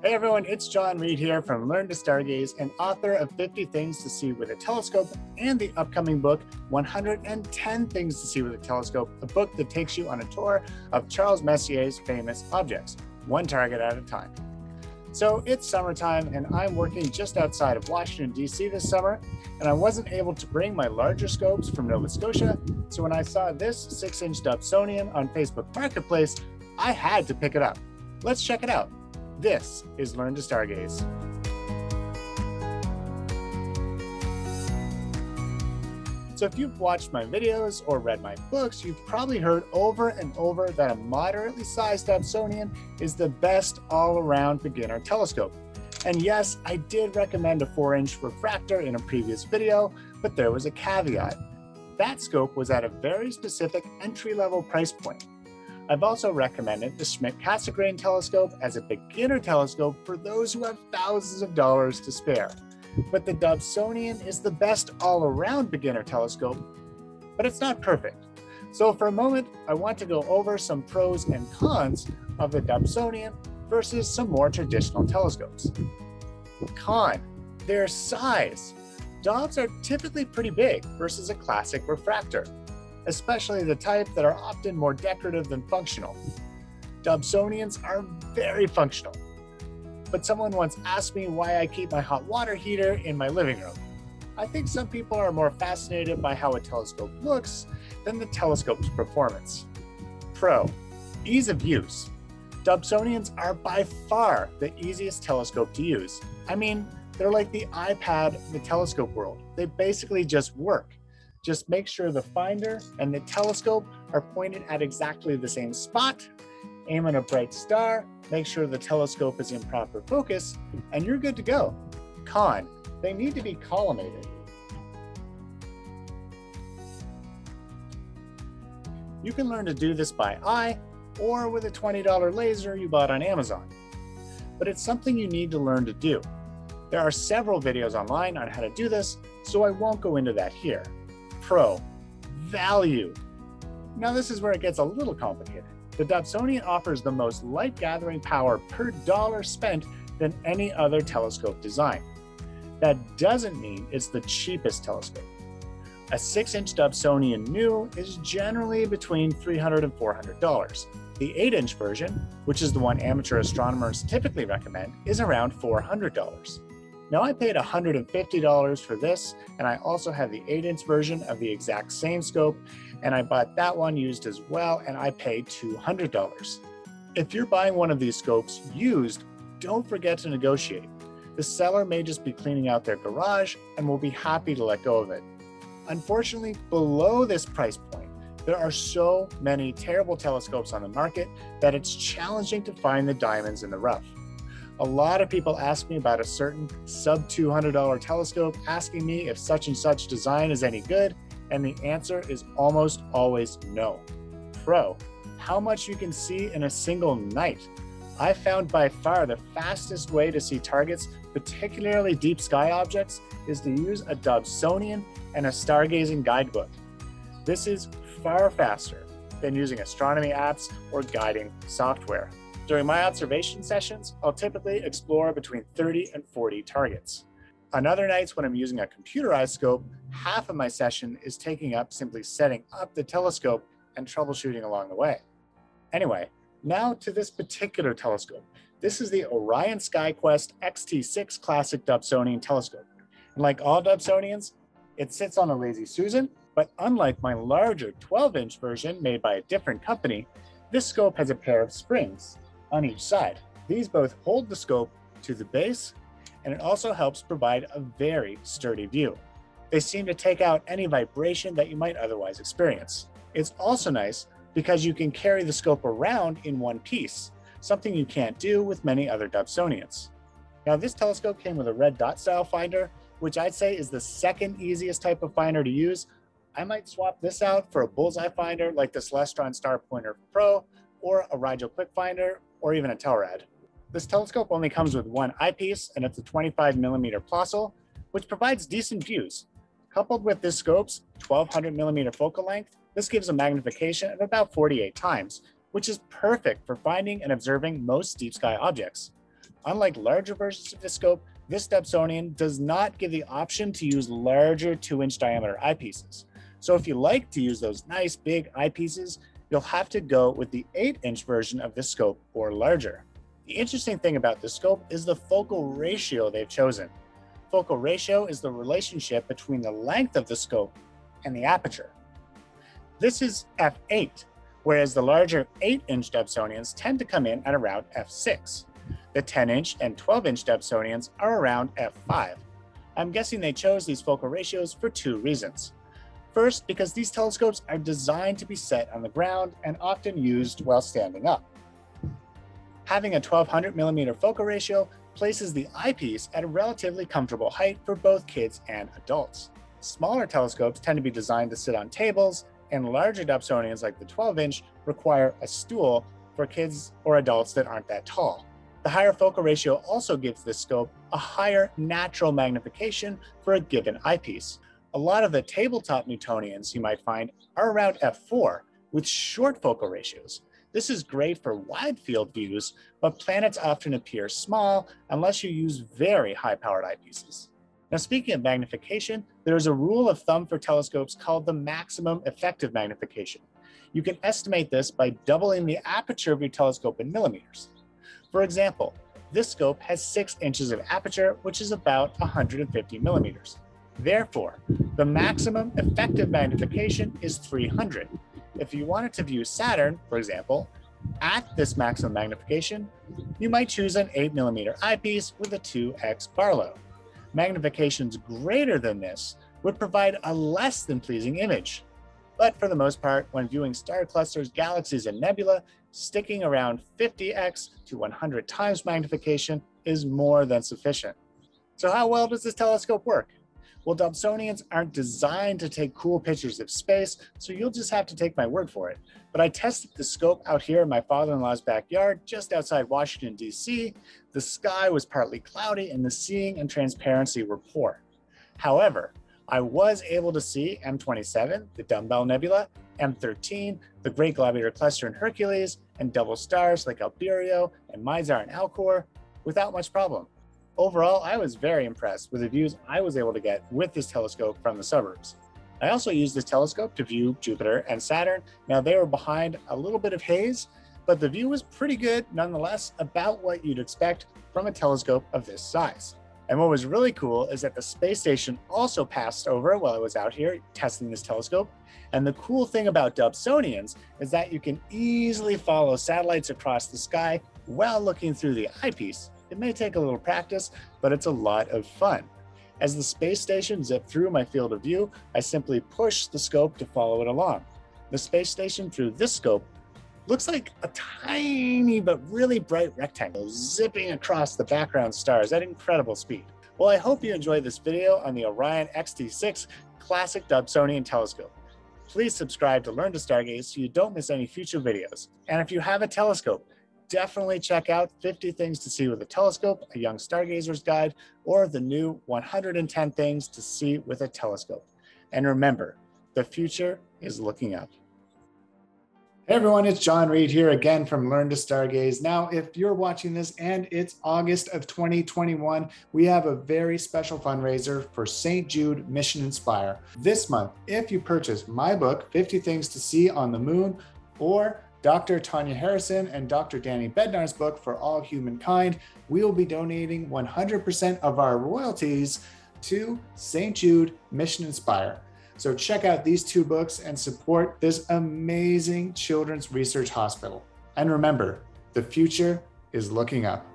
Hey everyone, it's John Reid here from Learn to Stargaze and author of 50 Things to See with a Telescope and the upcoming book 110 Things to See with a Telescope, a book that takes you on a tour of Charles Messier's famous objects, one target at a time. So it's summertime and I'm working just outside of Washington, D.C. this summer, and I wasn't able to bring my larger scopes from Nova Scotia, so when I saw this 6-inch Dobsonian on Facebook Marketplace, I had to pick it up. Let's check it out. This is Learn to Stargaze. So if you've watched my videos or read my books, you've probably heard over and over that a moderately sized Dobsonian is the best all-around beginner telescope. And yes, I did recommend a 4-inch refractor in a previous video, but there was a caveat. That scope was at a very specific entry-level price point. I've also recommended the Schmidt-Cassegrain telescope as a beginner telescope for those who have thousands of dollars to spare. But the Dobsonian is the best all-around beginner telescope, but it's not perfect. So for a moment, I want to go over some pros and cons of the Dobsonian versus some more traditional telescopes. Con, their size. Dobs are typically pretty big versus a classic refractor, especially the type that are often more decorative than functional. Dobsonians are very functional, but someone once asked me why I keep my hot water heater in my living room. I think some people are more fascinated by how a telescope looks than the telescope's performance. Pro, ease of use. Dobsonians are by far the easiest telescope to use. I mean, they're like the iPad in the telescope world. They basically just work. Just make sure the finder and the telescope are pointed at exactly the same spot, aim at a bright star, make sure the telescope is in proper focus, and you're good to go. Con, they need to be collimated. You can learn to do this by eye or with a $20 laser you bought on Amazon, but it's something you need to learn to do. There are several videos online on how to do this, so I won't go into that here. Pro, value. Now this is where it gets a little complicated. The Dobsonian offers the most light-gathering power per dollar spent than any other telescope design. That doesn't mean it's the cheapest telescope. A 6-inch Dobsonian new is generally between $300 and $400. The 8-inch version, which is the one amateur astronomers typically recommend, is around $400. Now I paid $150 for this, and I also have the 8-inch version of the exact same scope, and I bought that one used as well, and I paid $200. If you're buying one of these scopes used, don't forget to negotiate. The seller may just be cleaning out their garage and will be happy to let go of it. Unfortunately, below this price point, there are so many terrible telescopes on the market that it's challenging to find the diamonds in the rough. A lot of people ask me about a certain sub $200 telescope, asking me if such and such design is any good, and the answer is almost always no. Pro, how much you can see in a single night. I found by far the fastest way to see targets, particularly deep sky objects, is to use a Dobsonian and a stargazing guidebook. This is far faster than using astronomy apps or guiding software. During my observation sessions, I'll typically explore between 30 and 40 targets. On other nights when I'm using a computerized scope, half of my session is taking up simply setting up the telescope and troubleshooting along the way. Anyway, now to this particular telescope. This is the Orion SkyQuest XT6 Classic Dobsonian telescope. And like all Dobsonians, it sits on a Lazy Susan, but unlike my larger 12-inch version made by a different company, this scope has a pair of springs on each side. These both hold the scope to the base, and it also helps provide a very sturdy view. They seem to take out any vibration that you might otherwise experience. It's also nice because you can carry the scope around in one piece, something you can't do with many other Dobsonians. Now this telescope came with a red dot style finder, which I'd say is the second easiest type of finder to use. I might swap this out for a bullseye finder like the Celestron Star Pointer Pro, or a Rigel Quick Finder, or even a Telrad. This telescope only comes with one eyepiece, and it's a 25mm Plössl, which provides decent views. Coupled with this scope's 1200mm focal length, this gives a magnification of about 48 times, which is perfect for finding and observing most deep sky objects. Unlike larger versions of the scope, this Dobsonian does not give the option to use larger 2-inch diameter eyepieces. So if you like to use those nice big eyepieces, you'll have to go with the 8-inch version of this scope or larger. The interesting thing about this scope is the focal ratio they've chosen. Focal ratio is the relationship between the length of the scope and the aperture. This is f8, whereas the larger 8-inch Dobsonians tend to come in at around f6. The 10-inch and 12-inch Dobsonians are around f5. I'm guessing they chose these focal ratios for two reasons. First, because these telescopes are designed to be set on the ground and often used while standing up. Having a 1200mm focal ratio places the eyepiece at a relatively comfortable height for both kids and adults. Smaller telescopes tend to be designed to sit on tables, and larger Dobsonians like the 12-inch require a stool for kids or adults that aren't that tall. The higher focal ratio also gives this scope a higher natural magnification for a given eyepiece. A lot of the tabletop Newtonians you might find are around f4 with short focal ratios. This is great for wide field views, but planets often appear small unless you use very high-powered eyepieces. Now, speaking of magnification, there is a rule of thumb for telescopes called the maximum effective magnification. You can estimate this by doubling the aperture of your telescope in millimeters. For example, this scope has 6 inches of aperture, which is about 150 millimeters. Therefore, the maximum effective magnification is 300. If you wanted to view Saturn, for example, at this maximum magnification, you might choose an 8mm eyepiece with a 2x Barlow. Magnifications greater than this would provide a less than pleasing image. But for the most part, when viewing star clusters, galaxies, and nebula, sticking around 50x to 100 times magnification is more than sufficient. So how well does this telescope work? Well, Dobsonians aren't designed to take cool pictures of space, so you'll just have to take my word for it. But I tested the scope out here in my father-in-law's backyard, just outside Washington, D.C. The sky was partly cloudy and the seeing and transparency were poor. However, I was able to see M27, the Dumbbell Nebula, M13, the Great Globular Cluster in Hercules, and double stars like Albireo and Mizar and Alcor without much problem. Overall, I was very impressed with the views I was able to get with this telescope from the suburbs. I also used this telescope to view Jupiter and Saturn. Now, they were behind a little bit of haze, but the view was pretty good nonetheless, about what you'd expect from a telescope of this size. And what was really cool is that the space station also passed over while I was out here testing this telescope. And the cool thing about Dobsonians is that you can easily follow satellites across the sky while looking through the eyepiece. It may take a little practice, but it's a lot of fun. As the space station zipped through my field of view, I simply pushed the scope to follow it along. The space station through this scope looks like a tiny but really bright rectangle zipping across the background stars at incredible speed. Well, I hope you enjoyed this video on the Orion XT6 Classic Dobsonian Telescope. Please subscribe to Learn to Stargaze so you don't miss any future videos. And if you have a telescope, definitely check out 50 Things to See with a Telescope, A Young Stargazer's Guide, or the new 110 Things to See with a Telescope. And remember, the future is looking up. Hey everyone, it's John Reid here again from Learn to Stargaze. Now, if you're watching this and it's August of 2021, we have a very special fundraiser for St. Jude Mission Inspire. This month, if you purchase my book, 50 Things to See on the Moon, or Dr. Tanya Harrison and Dr. Danny Bednar's book, For All Humankind, we will be donating 100% of our royalties to St. Jude Mission Inspire. So check out these two books and support this amazing children's research hospital. And remember, the future is looking up.